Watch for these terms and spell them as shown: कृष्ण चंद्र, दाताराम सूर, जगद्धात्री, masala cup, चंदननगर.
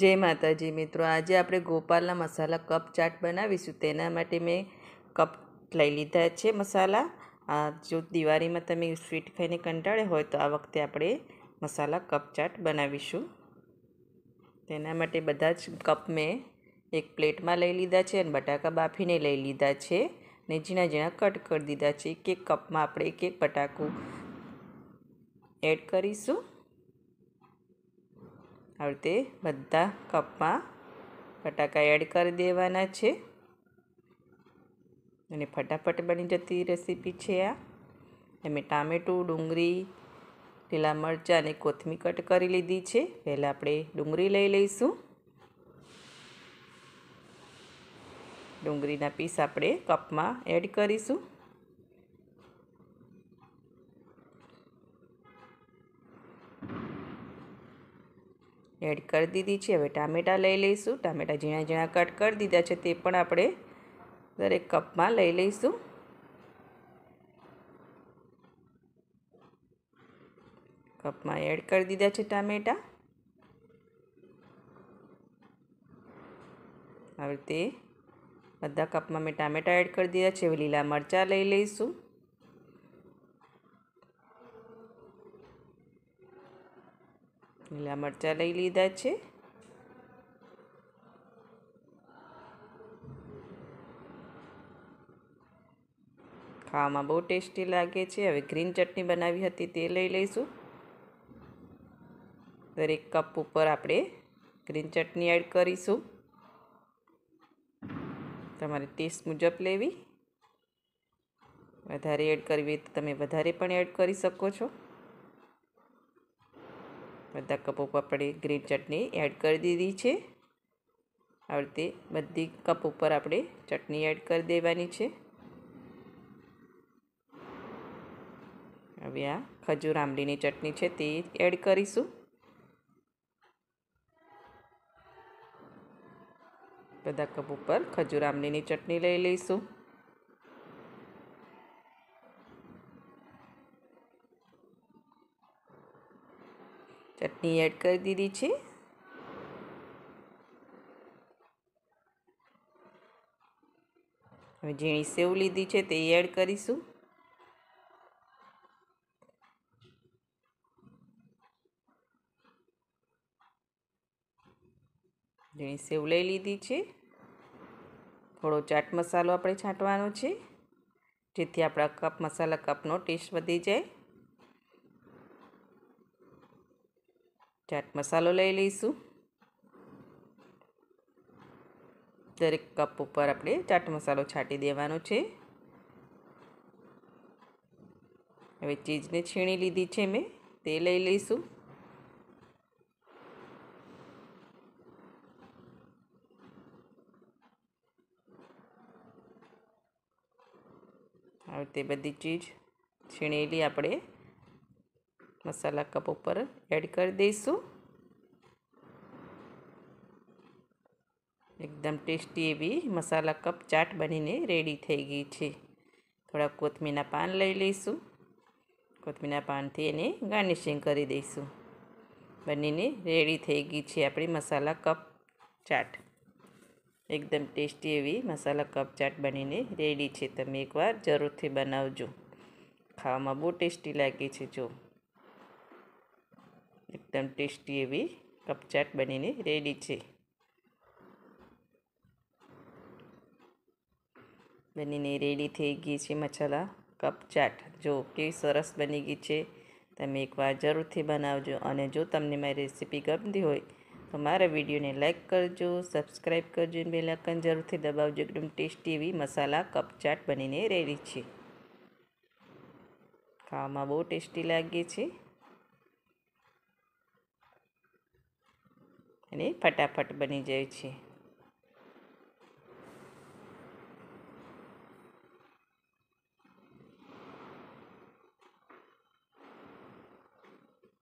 જય માતાજી મિત્રો, આજે આપણે ગોપાલના મસાલા કપ ચાટ બનાવીશું। તેના માટે મેં કપ લઈ લીધા છે મસાલા। જો દિવાળીમાં તમે સ્વીટ ખાઈને કંટાળે હોય તો આ વખતે આપણે મસાલા કપ ચાટ બનાવીશું। તેના માટે બધા જ કપ મેં એક પ્લેટમાં લઈ લીધા છે અને બટાકા બાફીને લઈ લીધા છે ને ઝીણા ઝીણા કટ કરી દીધા છે। એક એક કપમાં આપણે એક એક બટાકું એડ કરીશું। और ते बधा कप में बटाका एड कर देवाना छे। फटाफट बनी जती रेसिपी छे। आ टामेटू, डूंगरी, लीला मरचा ने कोथमीर कट कर लीधी छे। पहला आपणे डूंगरी लई लईशुं। डूंगरीना पीस आपणे कप में एड करीशुं। एड कर दीधी है। हवे टामेटा लई लईशुं। टामेटा झीणा झीणा कट कर दीधा है। ते पण आपणे दरेक कप में लई लईशुं। कप में एड कर दीधा है टामेटा। हवे ते बधा कप में मैं टामेटा एड कर दीधा है। लीला मरचा लई लईशुं। लीला मरचा लई लीधा है। खावा में बहुत टेस्टी लगे। हवे ग्रीन चटनी बनावी हती ते लई लईशुं। दरेक कप पर आपणे ग्रीन चटनी एड करीशुं। तमारे टेस्ट मुजब लेवी। वधारे एड करवी तो तमे वधारे पण एड करी शको छो। बधा कपो पर आपणे ग्रीन चटनी एड कर दीधी छे। आ रीते बधी कप पर आपणे चटनी एड कर देवानी छे। हवे आ खजूर आंबलीनी चटनी छे ते एड करीशुं। बधा कप पर खजूर आंबलीनी चटनी लई लईशुं। चटनी एड कर दीधी छे। हवे झीणी सेव लीधी छे ते एड करीशुं। झीणी सेव लई लीधी छे। थोड़ो चाट मसालो आपणे छांटवानो छे जेथी आपणा कप मसाला कपनो टेस्ट वधी जाए। चाट मसालो लई लईशुं। दरेक कप पर आपणे चाट मसालो छांटी देवानो छे। हवे चीज ने छीणी लीधी छे मैं ते लई लईशुं। हवे ते बधी चीज छीणेली आपणे मसाला कप पर एड कर दईशू। एकदम टेस्टी एवं मसाला कप चाट बनीने रेडी थई गई छे। थोड़ा कोथमीरना पान लई लईशू। कोथमीरना पान थी एने गार्निशिंग करी दईशू। बनीने रेडी थई गई छे आपणी मसाला कप चाट। एकदम टेस्टी एवं मसाला कप चाट बनीने रेडी छे। तमे एकवार जरूरथी बनावजो। खावामां बहुत टेस्टी लागे छे। जो एकदम टेस्टी एवं कप चाट बनीने रेडी छे। बनीने रेडी थई गई छे मसाला कप चाट। जो केवी सरस बनी गई छे। तमे एकवार जरूरथी बनावजो। अने जो तमने मारी रेसिपी गमी होय तो मारा विडियोने लाइक करजो, सब्सक्राइब करजो अने बेल आइकन जरूरथी दबावजो। एकदम टेस्टी एवं मसाला कप चाट बनीने रेडी छे। खावामां बहुत टेस्टी लागे छे। फटाफट बनी जाए छे।